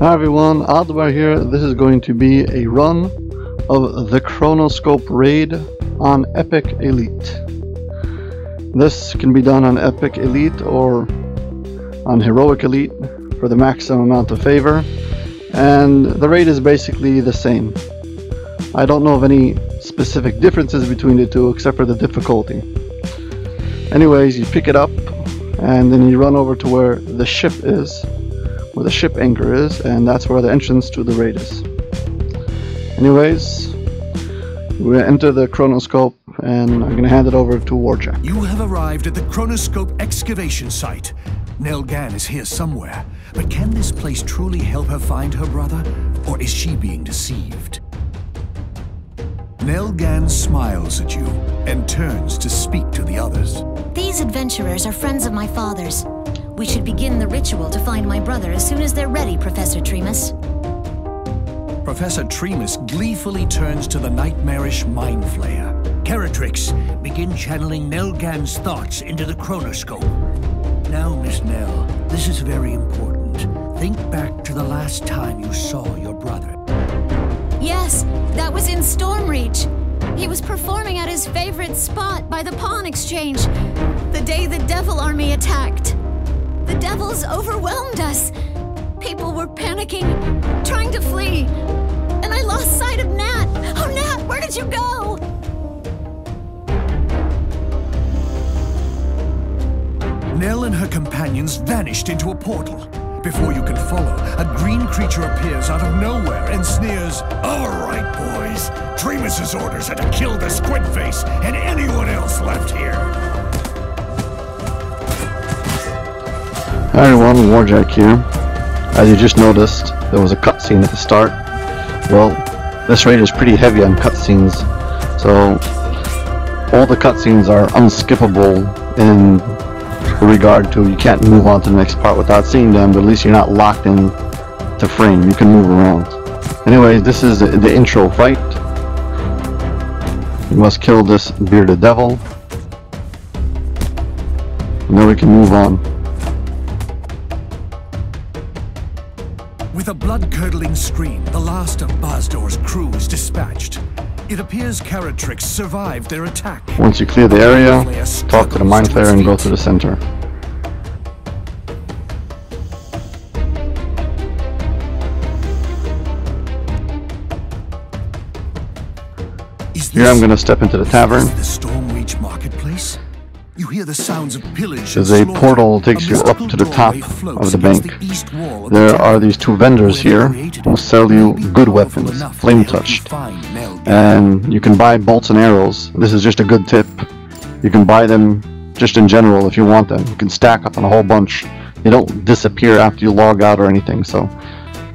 Hi everyone, Aldbar here. This is going to be a run of the Chronoscope Raid on Epic Elite. This can be done on Epic Elite or on Heroic Elite for the maximum amount of favor, and the raid is basically the same. I don't know of any specific differences between the two except for the difficulty. Anyways, you pick it up and then you run over to where the ship is, where the ship anchor is, and that's where the entrance to the raid is. Anyways, we enter the Chronoscope and I'm gonna hand it over to Warjack. You have arrived at the Chronoscope excavation site. Nelgan is here somewhere, but can this place truly help her find her brother, or is she being deceived? Nelgan smiles at you and turns to speak to the others. These adventurers are friends of my father's. We should begin the ritual to find my brother as soon as they're ready, Professor Tremus. Professor Tremus gleefully turns to the nightmarish mind flayer. Coratrix, begin channeling Nelgan's thoughts into the Chronoscope. Now, Miss Nell, this is very important. Think back to the last time you saw your brother. Yes, that was in Stormreach. He was performing at his favorite spot by the pawn exchange, the day the devil army attacked. The devils overwhelmed us. People were panicking, trying to flee, and I lost sight of Nat. Oh, Nat, where did you go? Nell and her companions vanished into a portal. Before you can follow, a green creature appears out of nowhere and sneers, "All right, boys. Tremus's orders are to kill the squid face and anyone else left here." Hi everyone, Warjack here. As you just noticed, there was a cutscene at the start. Well, this raid is pretty heavy on cutscenes, so all the cutscenes are unskippable in regard to, you can't move on to the next part without seeing them, but at least you're not locked in to frame, you can move around. Anyways, this is the intro fight. You must kill this bearded devil, and then we can move on. With a blood-curdling scream, the last of Bazdor's crew is dispatched. It appears Coratrix survived their attack. Once you clear the area, talk to the Mind Flayer and go to the center. Here I'm going to step into the tavern. There's a portal that takes you up to the top of the bank. There are these two vendors here who sell you good weapons, flame touched. And you can buy bolts and arrows. This is just a good tip. You can buy them just in general if you want them. You can stack up on a whole bunch. They don't disappear after you log out or anything, so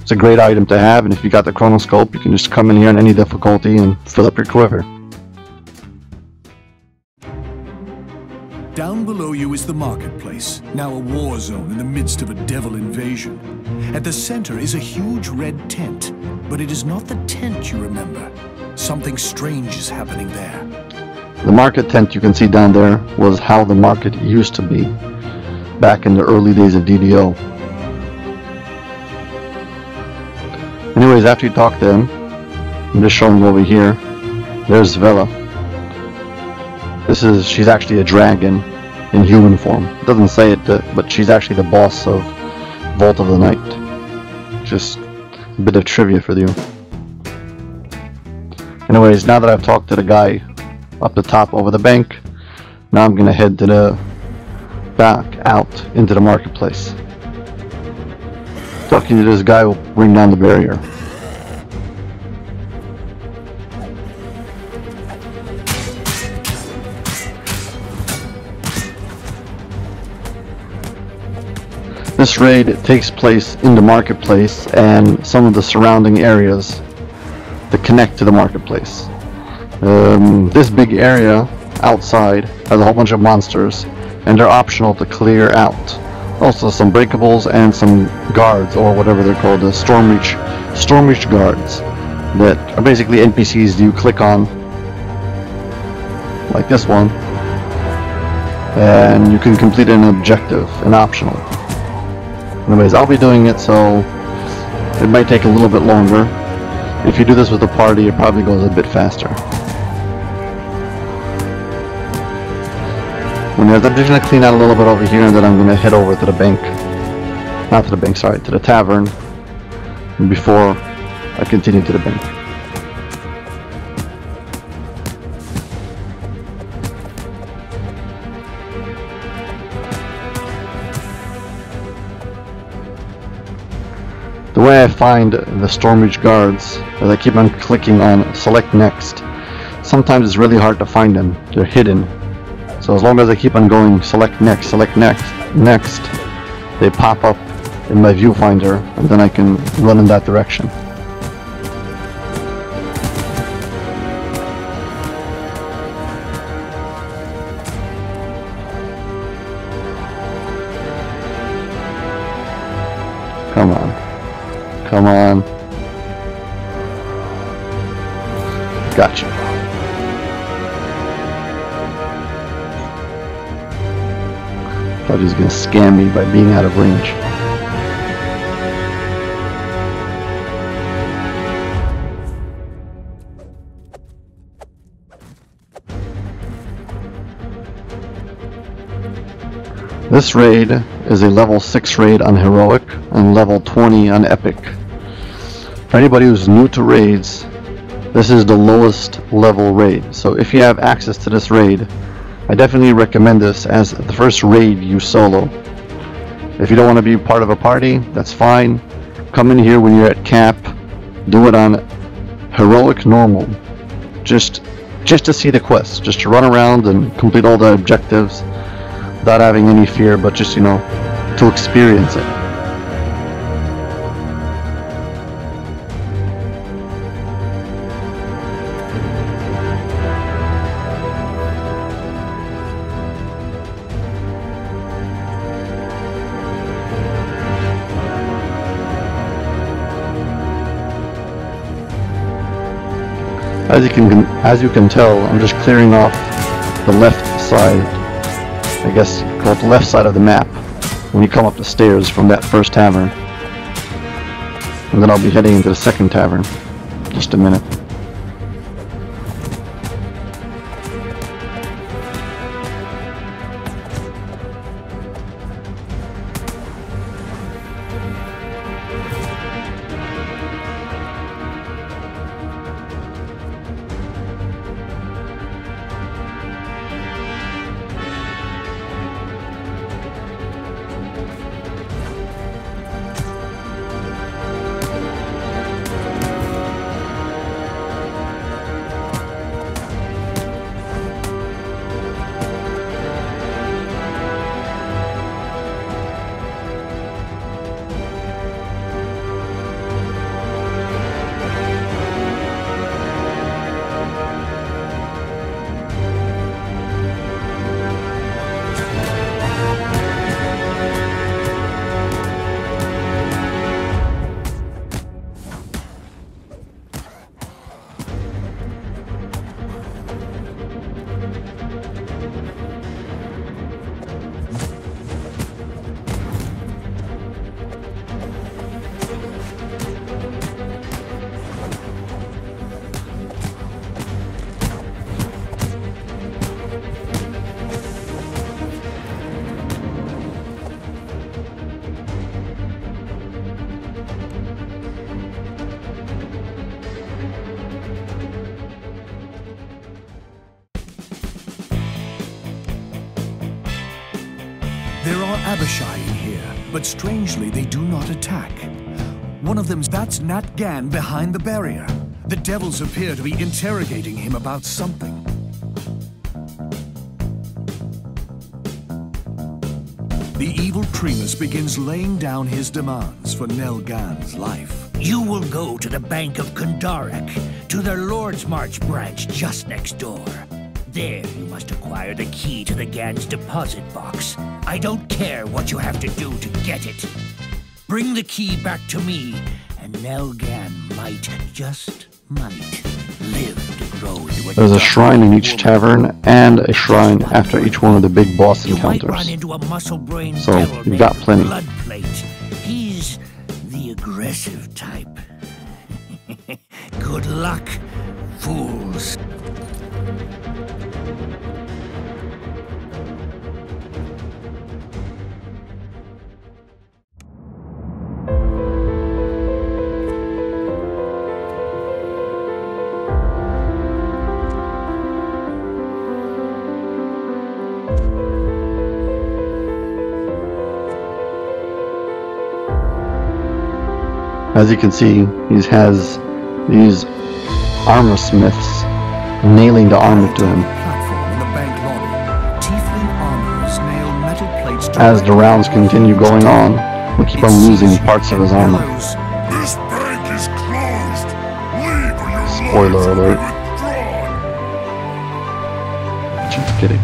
it's a great item to have. And if you got the Chronoscope, you can just come in here on any difficulty and fill up your quiver. Down below you is the marketplace, now a war zone in the midst of a devil invasion. At the center is a huge red tent, but it is not the tent you remember. Something strange is happening there. The market tent you can see down there was how the market used to be back in the early days of DDO. Anyways, after you talk to him, I'm just showing over here, there's Vella. She's actually a dragon in human form. It doesn't say it, but she's actually the boss of Vault of the Night. Just a bit of trivia for you. Anyways, now that I've talked to the guy up the top over the bank, now I'm gonna head to the back out into the marketplace. Talking to this guy will bring down the barrier. This raid takes place in the marketplace and some of the surrounding areas that connect to the marketplace. This big area outside has a whole bunch of monsters and they're optional to clear out. Also some breakables and some guards, or whatever they're called, the Stormreach guards, that are basically NPCs you click on, like this one, and you can complete an objective, an optional. Anyways, I'll be doing it, so It might take a little bit longer. If you do this with a party, it probably goes a bit faster. I'm just going to clean out a little bit over here, and then I'm going to head over to the bank. Not to the bank, sorry, to the tavern before I continue to the bank. The way I find the Stormreach guards is I keep on clicking on select next. Sometimes it's really hard to find them, they're hidden. So as long as I keep on going select next, they pop up in my viewfinder, and then I can run in that direction. Come on. Come on. Gotcha. I thought he was going to scam me by being out of range. This raid is a level 6 raid on Heroic and level 20 on Epic. For anybody who's new to raids, this is the lowest level raid. So if you have access to this raid, I definitely recommend this as the first raid you solo. If you don't want to be part of a party, that's fine. Come in here when you're at cap. Do it on Heroic Normal. Just to see the quests. Just to run around and complete all the objectives without having any fear, but just, you know, to experience it. As you can tell, I'm just clearing off the left side, I guess call it the left side of the map, when you come up the stairs from that first tavern. And then I'll be heading into the second tavern. Just a minute. There are Abishai in here, but strangely they do not attack. One of them's that's Nelgan behind the barrier. The devils appear to be interrogating him about something. The evil Primus begins laying down his demands for Nelgan's life. You will go to the Bank of Kundarak, to their Lord's March branch just next door. There, you must acquire the key to the Gan's deposit box. I don't care what you have to do to get it. Bring the key back to me, and Nelgan might, just might, live to grow into a... There's a shrine in each tavern, and a shrine after each one of the big boss encounters. You might run into a muscle-brained devil named Blood plate. He's the aggressive type. luck, fools. As you can see, he has these armor smiths nailing the armor to him. As the rounds continue going on, we keep on losing parts of his armor. Spoiler alert. Just kidding.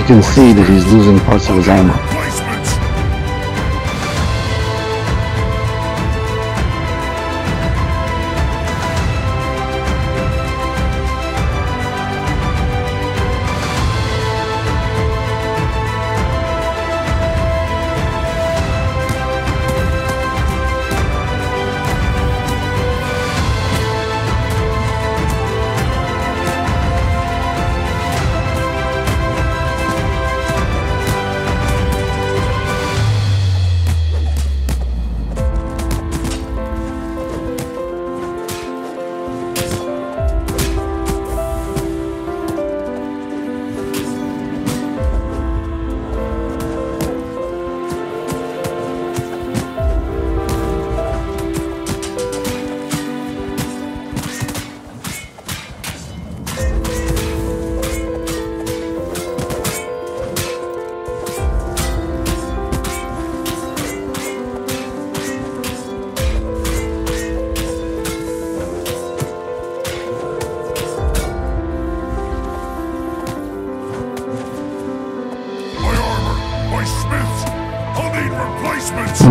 You can see that he's losing parts of his armor.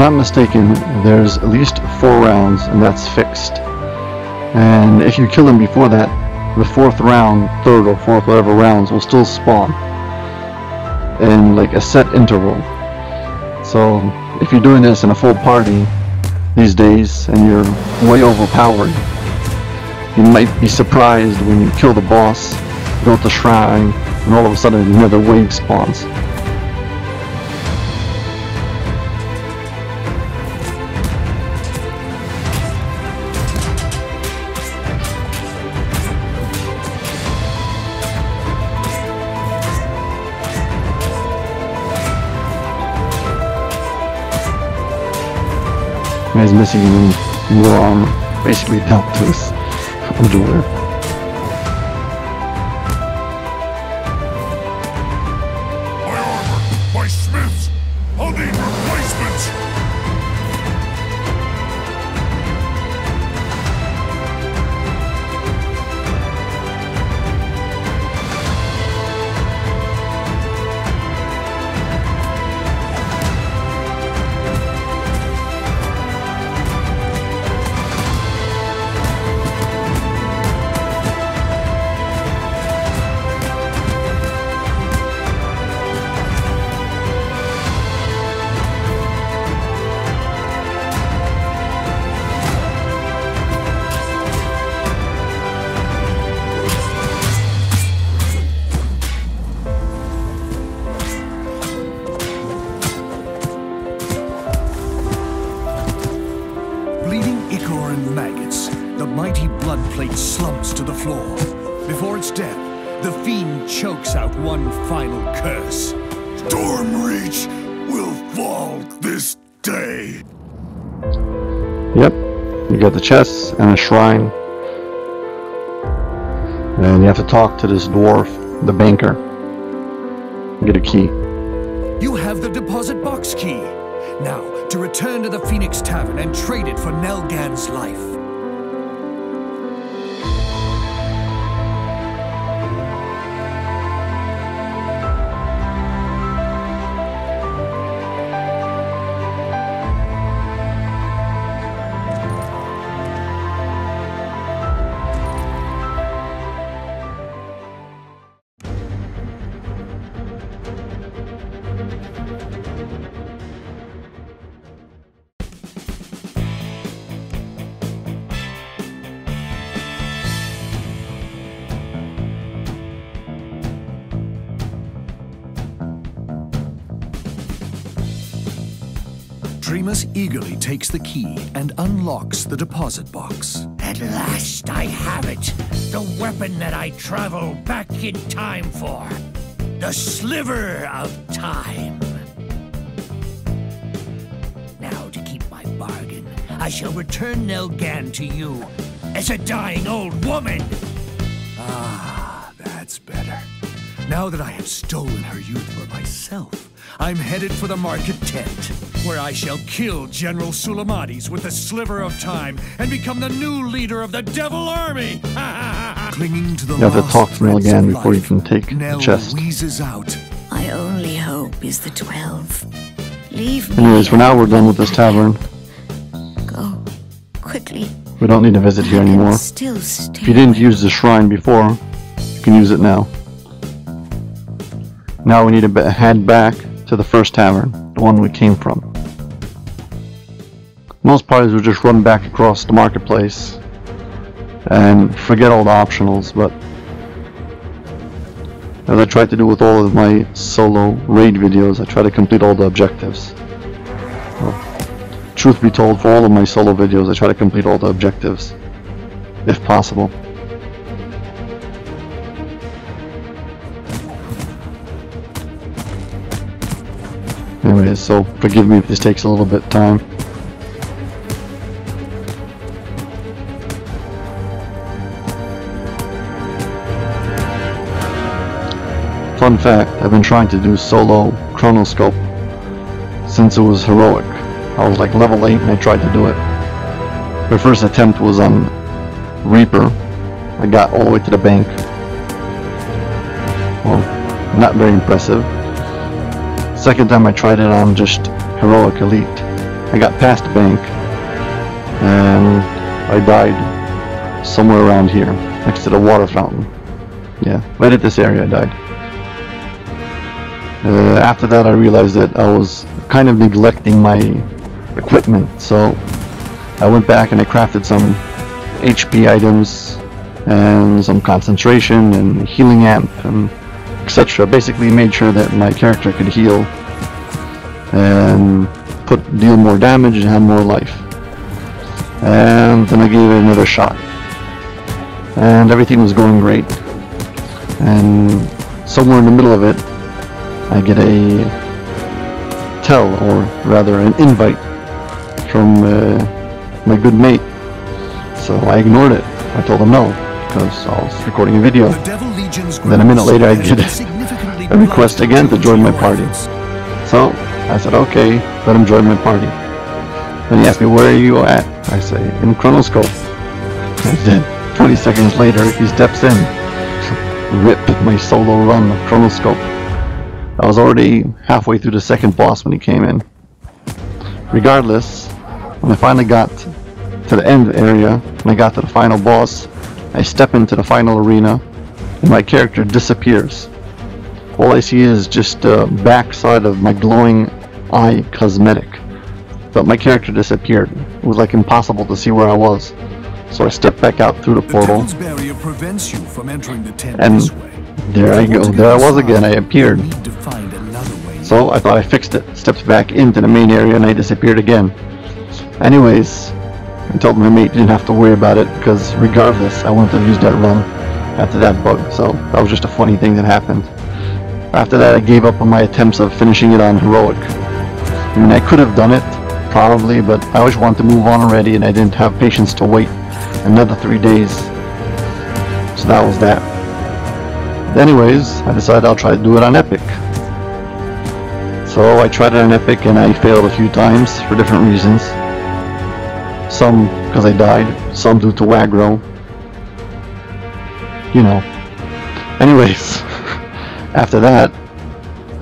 I'm not mistaken, there's at least 4 rounds, and that's fixed. And if you kill them before that, the 4th round, 3rd or 4th, whatever rounds, will still spawn in like a set interval. So if you're doing this in a full party these days and you're way overpowered, you might be surprised when you kill the boss, go to the shrine, and all of a sudden another wave spawns. Guy's missing more armor, basically helped his underwear. My armor, my smiths, I'll need replacements. Blood plate slumps to the floor. Before its death, the fiend chokes out one final curse. Stormreach will fall this day. Yep, you got the chest and a shrine, and you have to talk to this dwarf, the banker. Get a key. You have the deposit box key. Now to return to the Phoenix Tavern and trade it for Nelgan's life. Tremus eagerly takes the key and unlocks the deposit box. At last I have it! The weapon that I travel back in time for! The sliver of time! Now, to keep my bargain, I shall return Nelgan to you as a dying old woman! Ah, that's better. Now that I have stolen her youth for myself, I'm headed for the market tent, where I shall kill General Suleimates with a sliver of time and become the new leader of the Devil Army! Clinging to the you have to talk to Nelgan again before you can take the chest. Wheezes out. My only hope is the 12. Leave me. Anyways, for now we're done with this tavern. Go quickly. We don't need to visit here anymore. If you didn't use the shrine before, you can use it now. Now we need to head back to the first tavern, the one we came from. Most parties would just run back across the marketplace and forget all the optionals, but as I tried to do with all of my solo raid videos, I try to complete all the objectives. Well, truth be told, for all of my solo videos, I try to complete all the objectives, if possible. Anyways, so forgive me if this takes a little bit of time. Fun fact, I've been trying to do solo Chronoscope since it was heroic. I was like level 8 and I tried to do it. My first attempt was on Reaper. I got all the way to the bank. Well, not very impressive. Second time I tried it on just heroic elite, I got past the bank and I died somewhere around here next to the water fountain. Yeah, right at this area I died. After that I realized that I was kind of neglecting my equipment, so I went back and I crafted some HP items and some concentration and healing amp and etc. Basically made sure that my character could heal and deal more damage and have more life. And then I gave it another shot and everything was going great, and somewhere in the middle of it I get a tell, or rather an invite from my good mate. So I ignored it. I told him no, because I was recording a video. Then a minute later I get a request again to join my party. So I said okay, let him join my party. Then he asked me, where are you at? I say, in Chronoscope. And then 20 seconds later he steps in. Rip my solo run of Chronoscope. I was already halfway through the second boss when he came in. Regardless, when I finally got to the end area, when I got to the final boss, I step into the final arena and my character disappears. All I see is just the backside of my glowing eye cosmetic, but my character disappeared. It was like impossible to see where I was, so I stepped back out through the portal, and there I go, there I was again, I appeared. So I thought I fixed it, stepped back into the main area and I disappeared again. Anyways, I told my mate didn't have to worry about it, because regardless I wouldn't have used that run after that bug, so that was just a funny thing that happened. After that I gave up on my attempts of finishing it on heroic. I mean, I could have done it, probably, but I always wanted to move on already and I didn't have patience to wait another 3 days. So that was that. But anyways, I decided I'll try to do it on epic. So I tried it on epic and I failed a few times for different reasons. Some because I died, some due to aggro. You know. Anyways, after that,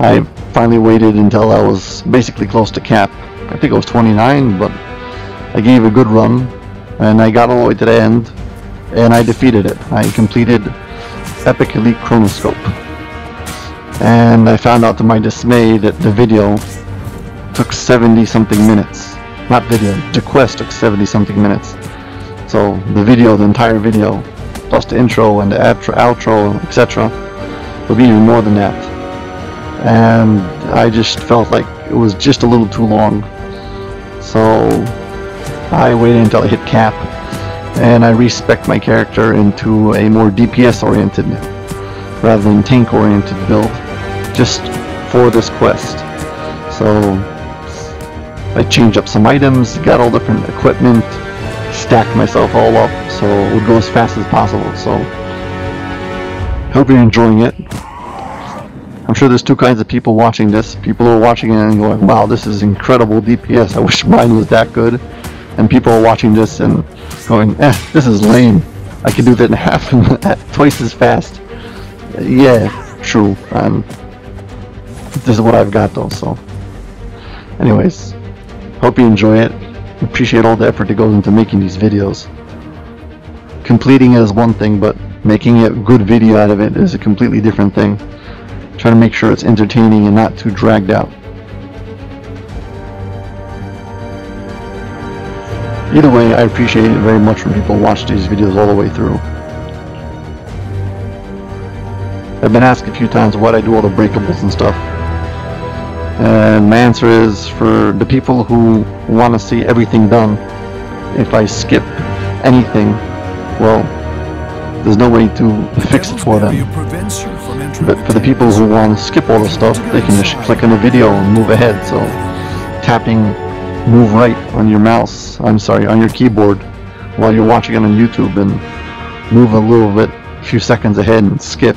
I finally waited until I was basically close to cap. I think it was 29, but I gave a good run and I got all the way to the end and I defeated it. I completed Epic Elite Chronoscope, and I found out to my dismay that the video took 70 something minutes. Not video, the quest took 70 something minutes. So the video, the entire video, plus the intro and the outro, etc. would be even more than that. And I just felt like it was just a little too long. So I waited until I hit cap and I respec my character into a more DPS oriented rather than tank oriented build just for this quest. So I changed up some items, got all different equipment, stacked myself all up so it would go as fast as possible. So hope you're enjoying it. I'm sure there's two kinds of people watching this. People who are watching it and going, wow, this is incredible DPS, I wish mine was that good. And people are watching this and going, eh, this is lame, I can do that in half, twice as fast. Yeah, true. This is what I've got though, so. Anyways, hope you enjoy it. Appreciate all the effort that goes into making these videos. Completing it is one thing, but making a good video out of it is a completely different thing. Try to make sure it's entertaining and not too dragged out. Either way, I appreciate it very much when people watch these videos all the way through. I've been asked a few times why I do all the breakables and stuff. And my answer is for the people who want to see everything done. If I skip anything, well, there's no way to fix it for them. But for the people who want to skip all the stuff, they can just click on the video and move ahead. So tapping move right on your mouse, I'm sorry, on your keyboard while you're watching it on YouTube, and move a little bit, a few seconds ahead and skip.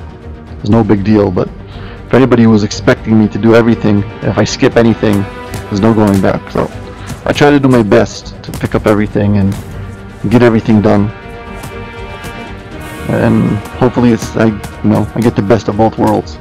It's no big deal, but for anybody who was expecting me to do everything, if I skip anything, there's no going back. So I try to do my best to pick up everything and get everything done. And hopefully it's, I get the best of both worlds.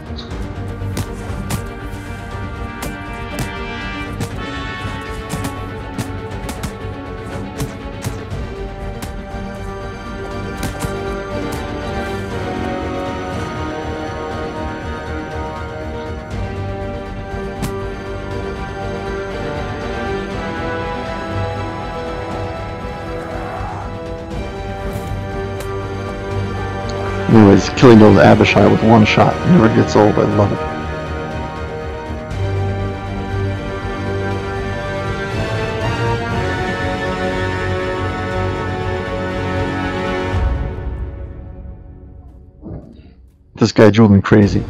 Anyways, killing those Abishai with one shot never gets old. I love it. This guy drove me crazy.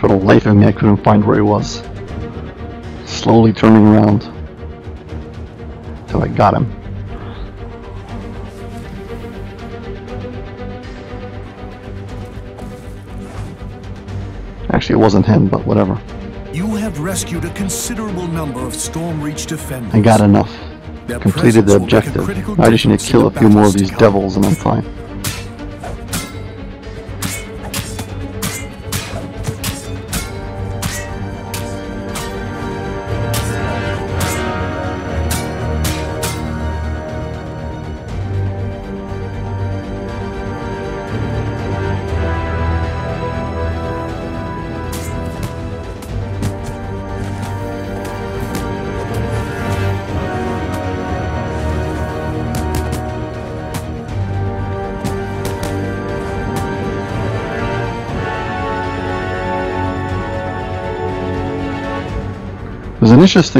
For the life of me, I couldn't find where he was. Slowly turning around till I got him. Actually, it wasn't him, but whatever. You have rescued a considerable number of Stormreach defenders. I got enough. Completed the objective. I just need to kill a few more of these devils and I'm fine.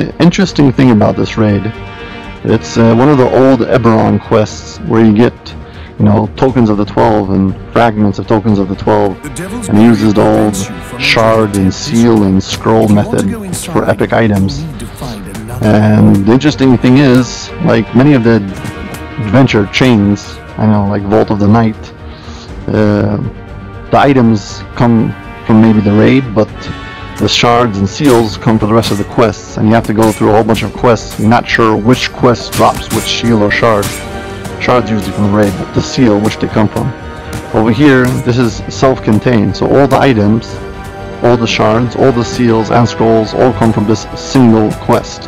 An interesting thing about this raid, it's one of the old Eberron quests where you get, you know, tokens of the 12 and fragments of tokens of the 12, and it uses the old shard and seal and scroll method for epic items. And the interesting thing is, like many of the adventure chains, I know, like Vault of the Night, the items come from maybe the raid, but the shards and seals come for the rest of the quests, and you have to go through a whole bunch of quests. You're not sure which quest drops which seal or shard. Shards usually from the raid, but the seal, which they come from. Over here, this is self-contained, so all the items, all the shards, all the seals and scrolls all come from this single quest.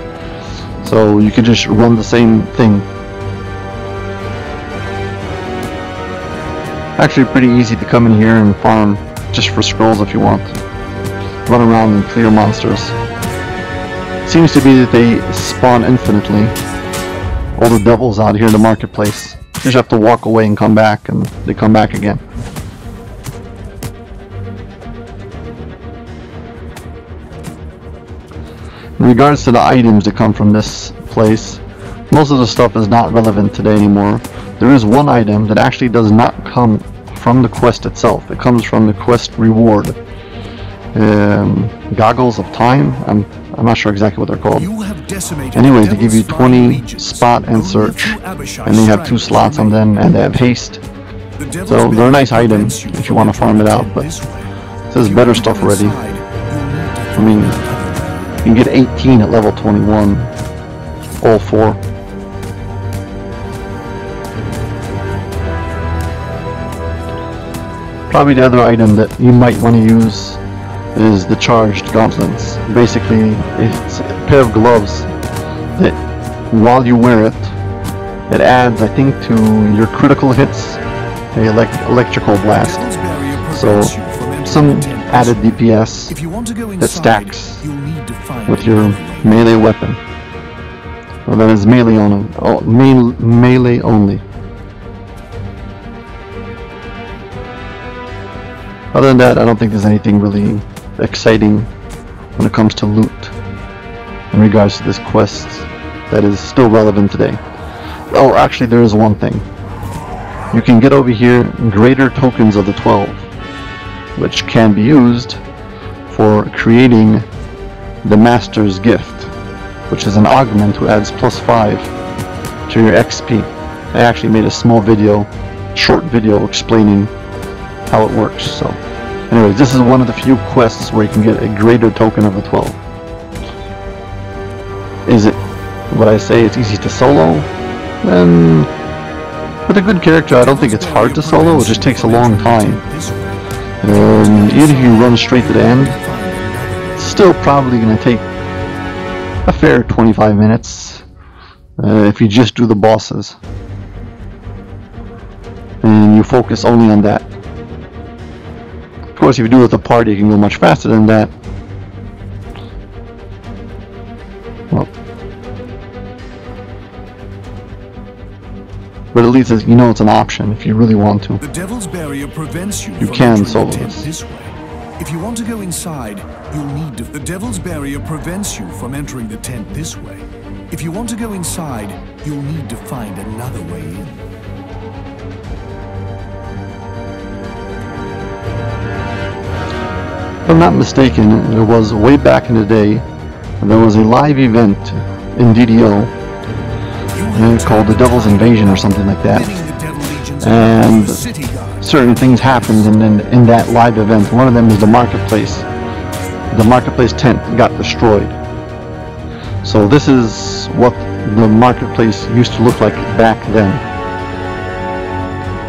So you can just run the same thing. Actually pretty easy to come in here and farm just for scrolls if you want. Run around and clear monsters. Seems to be that they spawn infinitely. All the devils out here in the marketplace. You just have to walk away and come back, and they come back again. In regards to the items that come from this place, most of the stuff is not relevant today anymore. There is one item that actually does not come from the quest itself. It comes from the quest reward. Goggles of time. I'm not sure exactly what they're called. Anyways, they give you 20 spot and search, and they have 2 slots on them, and they have haste. So they're nice items if you want to farm it out, but there's better stuff already. I mean, you can get 18 at level 21, all 4. Probably the other item that you might want to use is the charged gauntlets. Basically, it's a pair of gloves that while you wear it, it adds, I think, to your critical hits the electrical blast. So some added DPS that stacks with your melee weapon. Well, that is melee only. Oh, melee only. Other than that, I don't think there's anything really exciting when it comes to loot in regards to this quest that is still relevant today. Oh, actually, there is one thing. You can get over here Greater Tokens of the 12, which can be used for creating The Masters Gift, which is an augment who adds +5 to your XP. I actually made a small video, short video, explaining how it works. So anyway, this is one of the few quests where you can get a Greater Token of the 12. Is it what I say, it's easy to solo? And with a good character, I don't think it's hard to solo. It just takes a long time. Even if you run straight to the end, it's still probably going to take a fair 25 minutes if you just do the bosses and you focus only on that. Of course, if you do it with a party, you can go much faster than that. Well, but it at least you know it's an option if you really want to. The Devil's Barrier prevents you. You can solo this. If you want to go inside, you'll need to. The Devil's Barrier prevents you from entering the tent this way. If you want to go inside, you'll need to find another way in. If I'm not mistaken, it was way back in the day, there was a live event in DDO called The Devil's Invasion or something like that, and certain things happened in that live event. One of them is the marketplace. The marketplace tent got destroyed. So this is what the marketplace used to look like back then.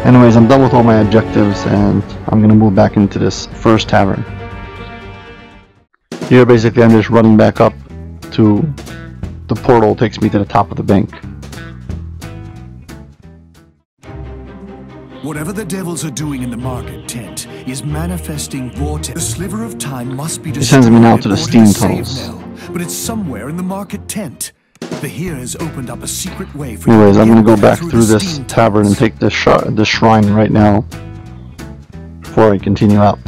Anyways, I'm done with all my objectives and I'm gonna move back into this first tavern. Here basically I'm just running back up to the portal, takes me to the top of the bank. Whatever the devils are doing in the market tent is manifesting vortex. The sliver of time must be destroyed. It sends me now to the steam tunnels. But it's somewhere in the market tent. The here has opened up a secret way for. Anyways, I'm gonna go back through this tavern and take this shrine right now before I continue out.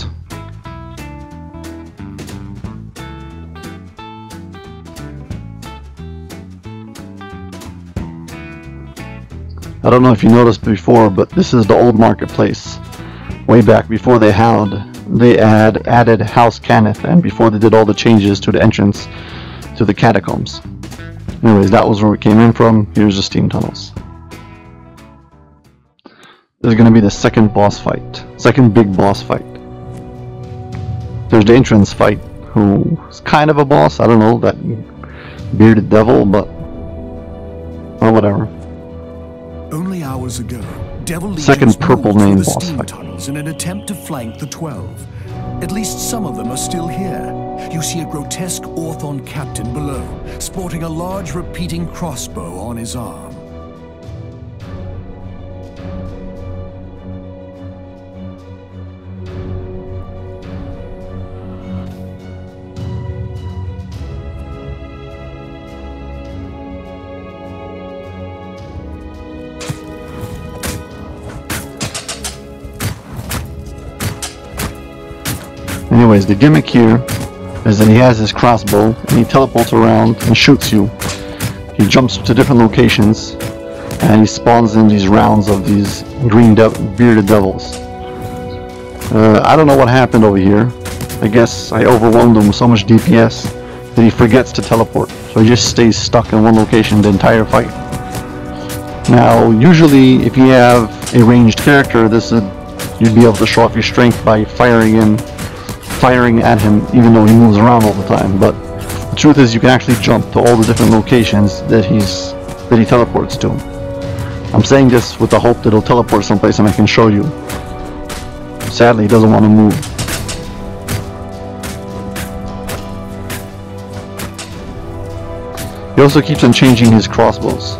I don't know if you noticed before, but this is the old marketplace. Way back before they added House Kaneth, and before they did all the changes to the entrance to the catacombs. Anyways, that was where we came in from. Here's the steam tunnels. This is going to be the second boss fight. Second big boss fight. There's the entrance fight, who's kind of a boss. I don't know, that bearded devil, but... well, whatever. Only hours ago, Devil second purple main boss fight. Tunnels in an attempt to flank the 12. At least some of them are still here. You see a grotesque Orthon captain below, sporting a large repeating crossbow on his arm. Anyways, the gimmick here is that he has his crossbow and he teleports around and shoots you. He jumps to different locations and he spawns in these rounds of these green bearded devils. I don't know what happened over here. I guess I overwhelmed him with so much DPS that he forgets to teleport. So he just stays stuck in one location the entire fight. Now, usually if you have a ranged character, this is, you'd be able to show off your strength by firing at him, even though he moves around all the time. But the truth is, you can actually jump to all the different locations that he teleports to. I'm saying this with the hope that he'll teleport someplace and I can show you. Sadly, he doesn't want to move. He also keeps on changing his crossbows.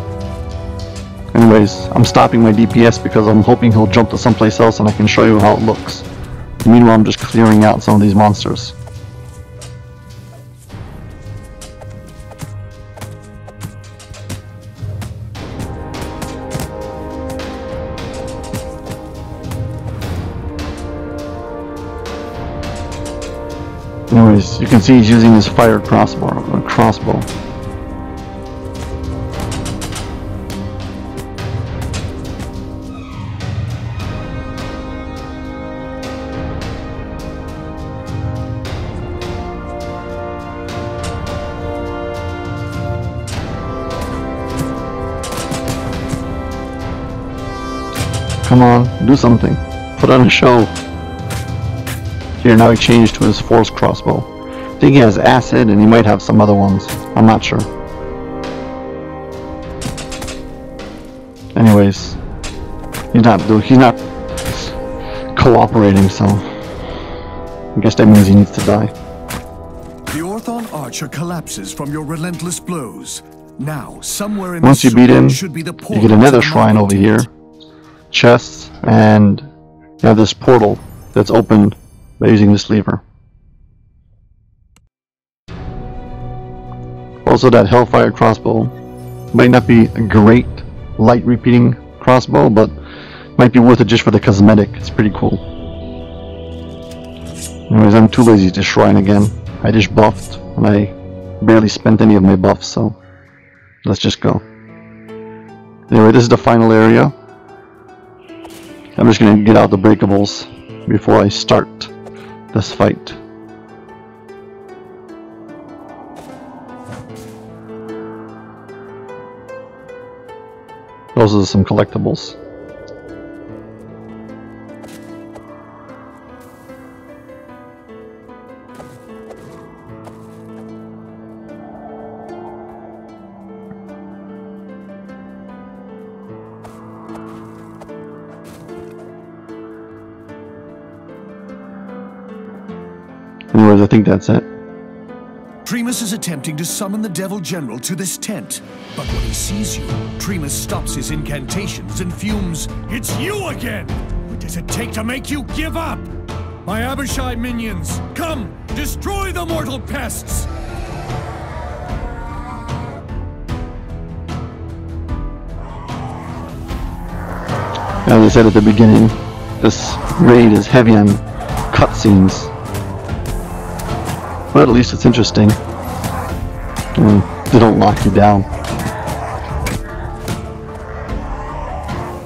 Anyways, I'm stopping my DPS because I'm hoping he'll jump to someplace else and I can show you how it looks. Meanwhile, I'm just clearing out some of these monsters. Anyways, you can see he's using his fire crossbow. Come on, do something. Put on a show. Here, now he changed to his force crossbow. I think he has acid and he might have some other ones. I'm not sure. Anyways, he's not cooperating, so I guess that means he needs to die. The Orthon Archer collapses from your relentless blows. Now, somewhere in once you beat him, you get another shrine over here. Chests, and you have this portal that's opened by using this lever. Also, that Hellfire crossbow might not be a great light repeating crossbow, but might be worth it just for the cosmetic. It's pretty cool. Anyways, I'm too lazy to shrine again. I just buffed, and I barely spent any of my buffs, so let's just go. Anyway, this is the final area. I'm just gonna get out the breakables before I start this fight. Those are some collectibles. Anyways, I think that's it. Tremus is attempting to summon the Devil General to this tent, but when he sees you, Tremus stops his incantations and fumes, "It's you again! What does it take to make you give up? My Abishai minions, come, destroy the mortal pests!" As I said at the beginning, this raid is heavy on cutscenes. But at least it's interesting. They don't lock you down.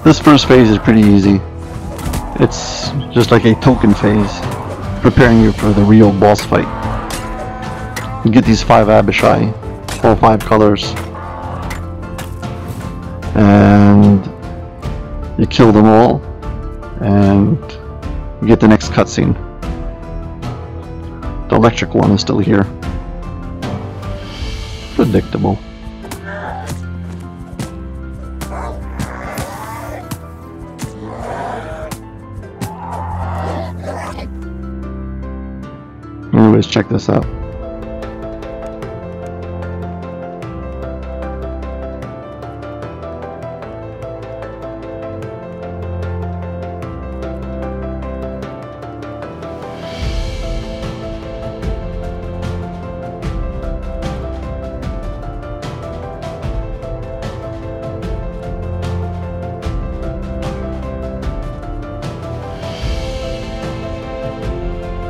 This first phase is pretty easy. It's just like a token phase, preparing you for the real boss fight. You get these 5 Abishai, all 5 colors, and you kill them all, and you get the next cutscene. The electric one is still here. Predictable. Anyways, check this out.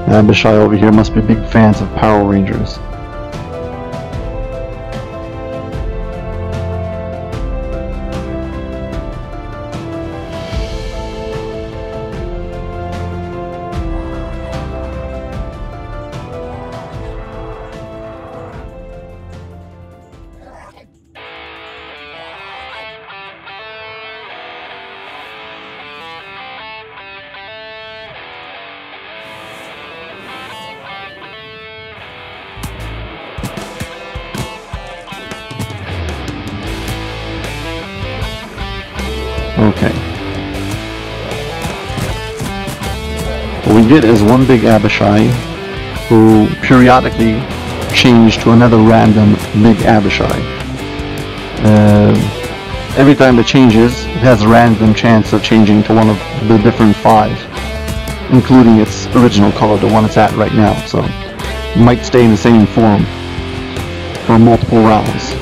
Abishai over here must be big fans of Power Rangers. Okay. What we get is one big Abishai who periodically changed to another random big Abishai. Every time it changes, it has a random chance of changing to one of the different 5, including its original color, the one it's at right now. So it might stay in the same form for multiple rounds.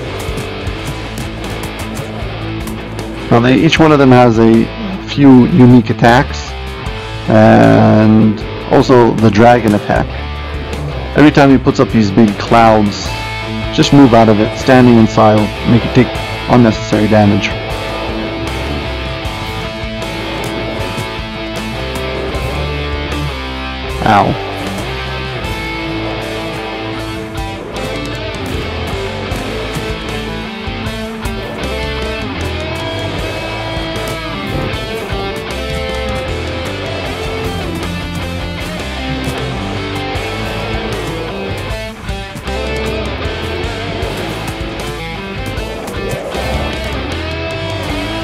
Now each one of them has a few unique attacks, and also the dragon attack. Every time he puts up these big clouds, just move out of it, standing in silence, make it take unnecessary damage. Ow.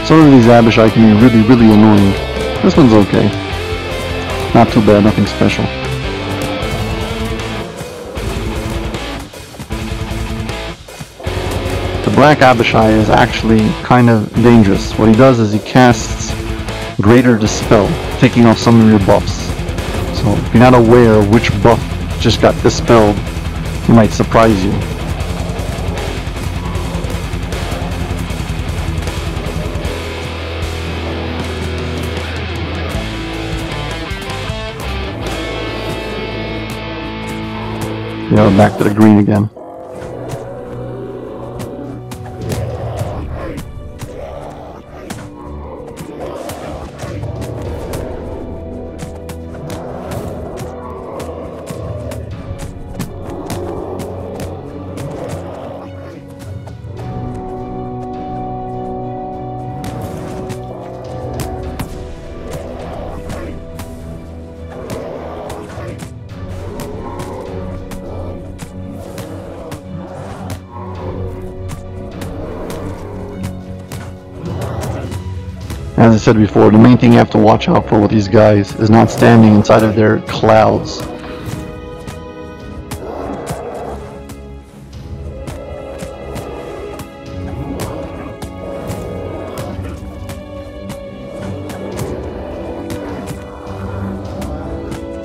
Some of these Abishai can be really, really annoying. This one's okay. Not too bad, nothing special. The black Abishai is actually kind of dangerous. What he does is he casts Greater Dispel, taking off some of your buffs. So if you're not aware of which buff just got dispelled, he might surprise you. Yeah, we're back to the green again. As I said before, the main thing you have to watch out for with these guys is not standing inside of their clouds.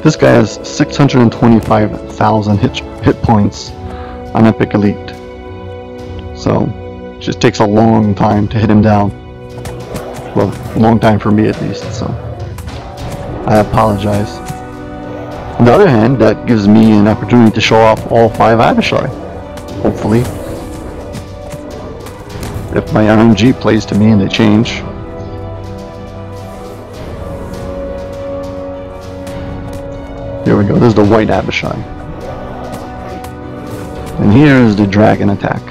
This guy has 625,000 hit points on Epic Elite, so it just takes a long time to hit him down. Well, a long time for me at least, so I apologize. On the other hand, that gives me an opportunity to show off all 5 Abishai, hopefully. If my RNG plays to me and they change. There we go, there's the white Abishai. And here is the dragon attack.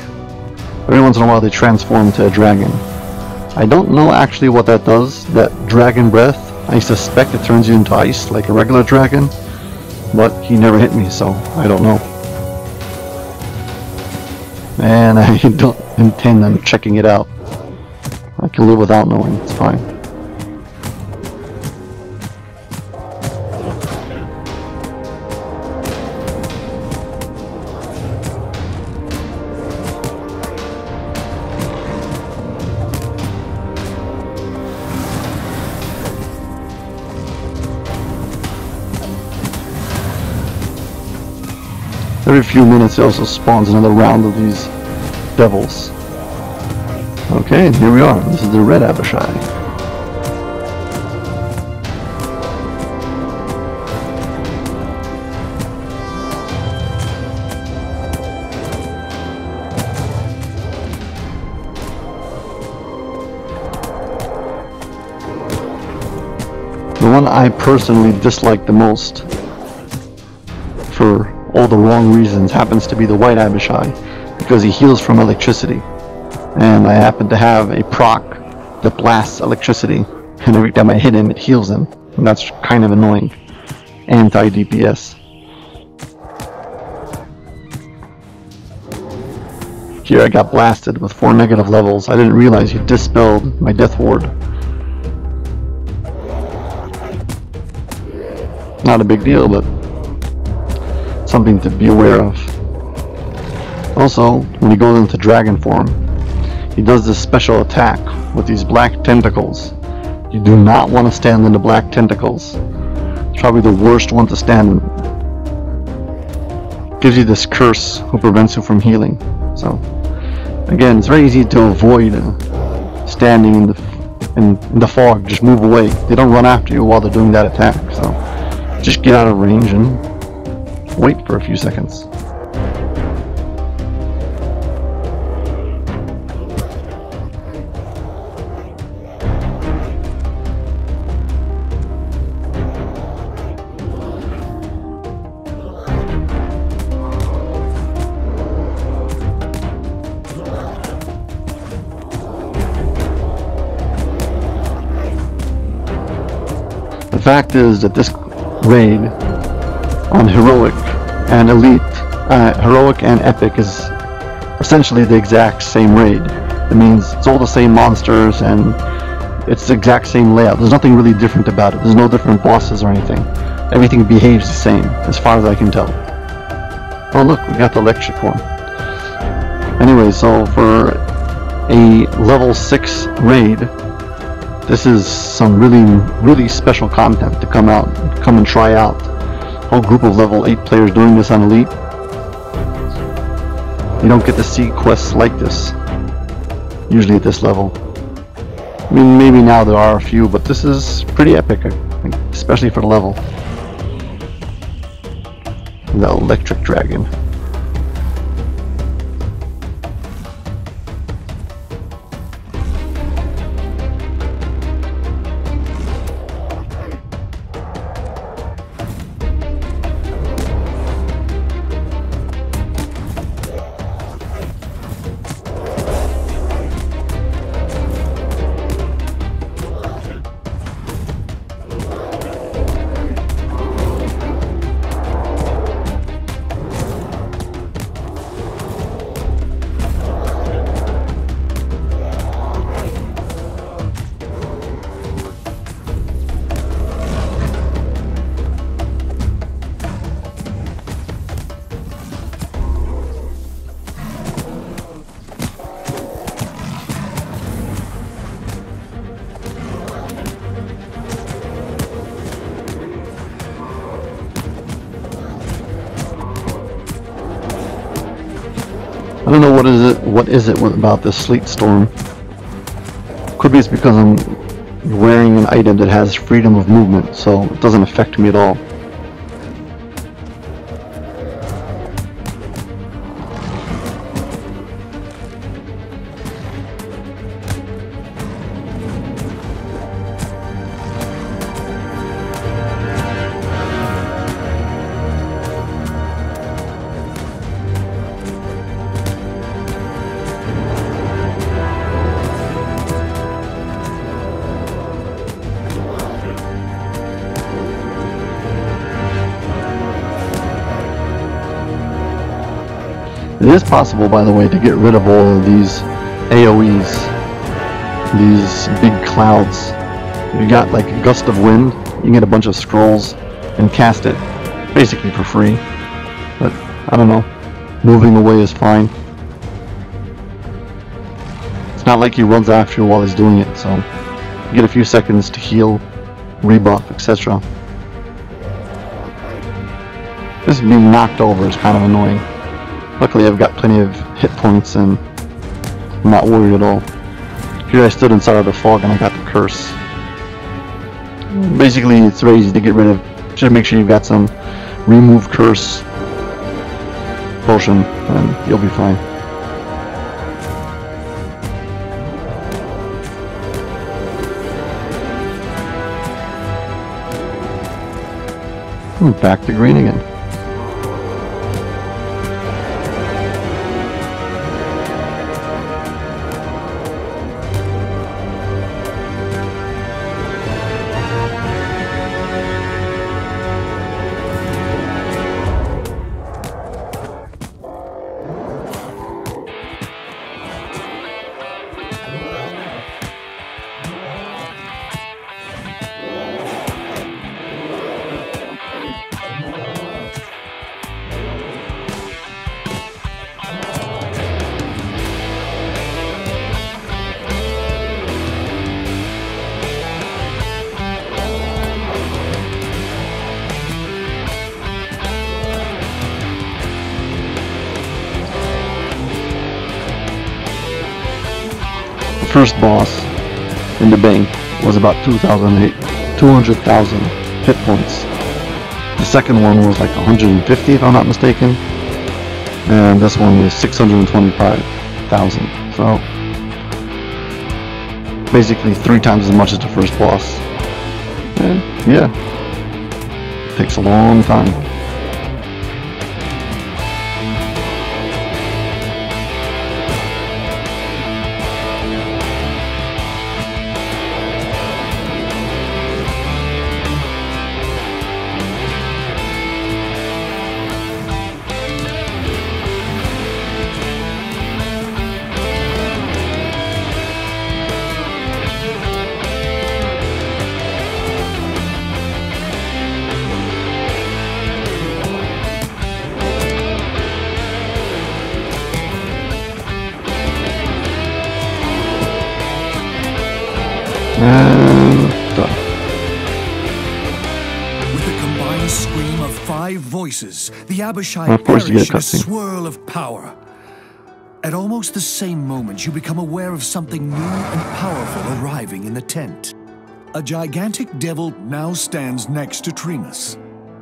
Every once in a while they transform to a dragon. I don't know actually what that does, that dragon breath. I suspect it turns you into ice like a regular dragon, but he never hit me, so I don't know. And I don't intend on checking it out. I can live without knowing, it's fine. Every few minutes it also spawns another round of these devils. Okay, here we are. This is the red Abishai. The one I personally dislike the most for all the wrong reasons happens to be the white Abishai, because he heals from electricity, and I happen to have a proc that blasts electricity, and every time I hit him it heals him, and that's kind of annoying. Anti-DPS. Here I got blasted with 4 negative levels. I didn't realize he dispelled my death ward. Not a big deal, but something to be aware of. Also, when he goes into dragon form, he does this special attack with these black tentacles. You do not want to stand in the black tentacles. It's probably the worst one to stand in. Gives you this curse who prevents you from healing. So, again, it's very easy to avoid standing in the fog. Just move away. They don't run after you while they're doing that attack. So, just get out of range and wait for a few seconds. The fact is that this raid on heroic and elite, heroic and epic is essentially the exact same raid. It means it's all the same monsters and it's the exact same layout. There's nothing really different about it. There's no different bosses or anything. Everything behaves the same, as far as I can tell. Oh look, we got the lecture form. Anyway, so for a level 6 raid, this is some really, really special content to come and try out. Whole group of level 8 players doing this on Elite. You don't get to see quests like this usually at this level. I mean, maybe now there are a few, but this is pretty epic, I think, especially for the level. The electric dragon. I don't know what is it about this sleet storm. Could be it's because I'm wearing an item that has freedom of movement, so it doesn't affect me at all. It is possible, by the way, to get rid of all of these AoEs, these big clouds. If you got like a gust of wind, you can get a bunch of scrolls and cast it, basically for free. But, I don't know, moving away is fine. It's not like he runs after you while he's doing it, so you get a few seconds to heal, rebuff, etc. This being knocked over is kind of annoying. Luckily I've got plenty of hit points and I'm not worried at all. Here I stood inside of the fog and I got the curse. Basically it's very easy to get rid of. Just make sure you've got some remove curse potion and you'll be fine. I'm back to green again. First boss in the bank was about 200,000 hit points. The second one was like 150 if I'm not mistaken, and this one is 625,000. So basically 3 times as much as the first boss. And yeah, it takes a long time. And done. With a combined scream of 5 voices, the Abishai perished in a swirl of power. At almost the same moment, you become aware of something new and powerful arriving in the tent. A gigantic devil now stands next to Tremus.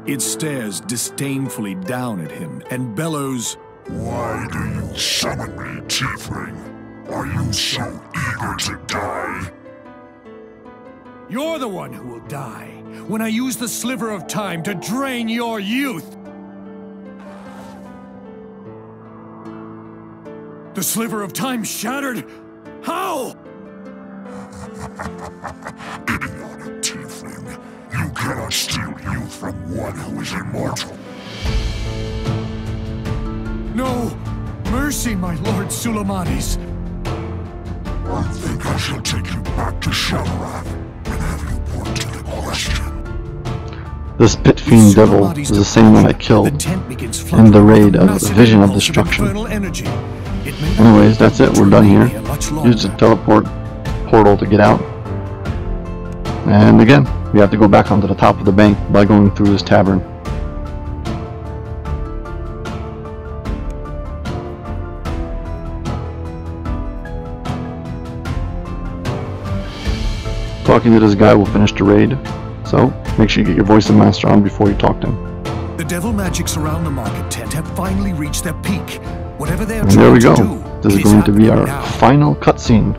It stares disdainfully down at him and bellows, "Why do you summon me, Tiefling? Are you so eager to die? You're the one who will die when I use the sliver of time to drain your youth!" The sliver of time shattered? How? Idiotic Tiefling, you cannot steal youth from one who is immortal. No! Mercy, my Lord Suleimanis! I think I shall take you back to Shamroth. This pit fiend devil is the same one I killed in the raid of the Vision of Destruction. Anyways, that's it. We're done here. Use the teleport portal to get out. And again, we have to go back onto the top of the bank by going through this tavern. talking to this guy will finish the raid, so make sure you get your voice of master on before you talk to him. The devil magics around the market tent have finally reached their peak. Whatever they're trying to do, this is going to be our final cutscene.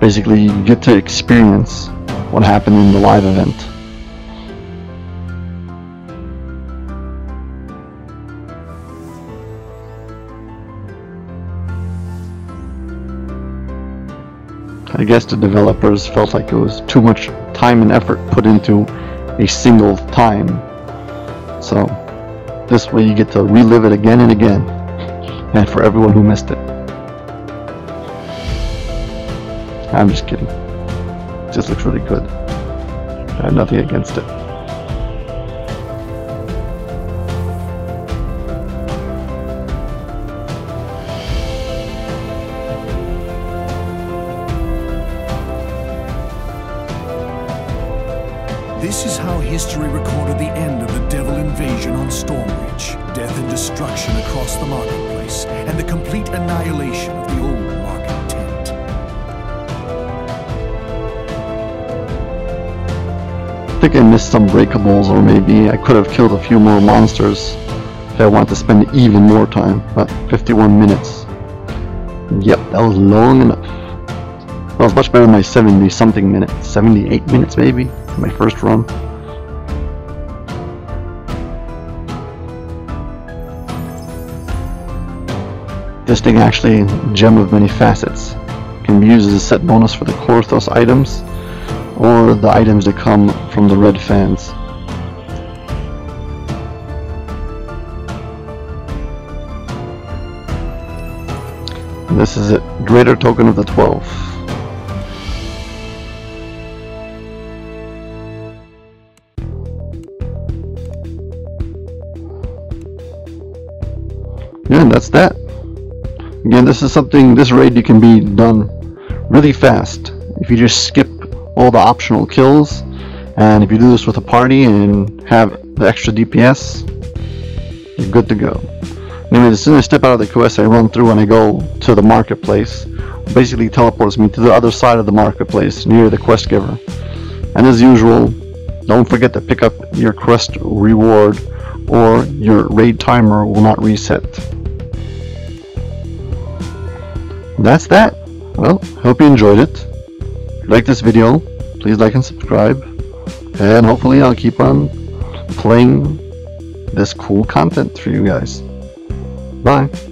Basically, you get to experience what happened in the live event. I guess the developers felt like it was too much time and effort put into a single time. So, this way you get to relive it again and again, and for everyone who missed it. I'm just kidding. It just looks really good. I have nothing against it. This is how history recorded the end of the devil invasion on Stormreach, death and destruction across the marketplace, and the complete annihilation of the old market tent. I think I missed some breakables, or maybe I could have killed a few more monsters if I wanted to spend even more time, but 51 minutes. Yep, that was long enough. Well, it's much better than my 70 something minutes, 78 minutes maybe, my first run. This thing actually, gem of many facets, can be used as a set bonus for the Korthos items, or the items that come from the red fans. And this is it, Greater Token of the 12. Yeah, and that's that. Again, this is something, this raid you can be done really fast if you just skip all the optional kills, and if you do this with a party and have the extra DPS, you're good to go. Anyway, as soon as I step out of the quest, I run through and I go to the marketplace. It basically teleports me to the other side of the marketplace near the quest giver. And as usual, don't forget to pick up your quest reward, or your raid timer will not reset. That's that. Well, hope you enjoyed it. If you like this video, please like and subscribe, and hopefully I'll keep on playing this cool content for you guys. Bye.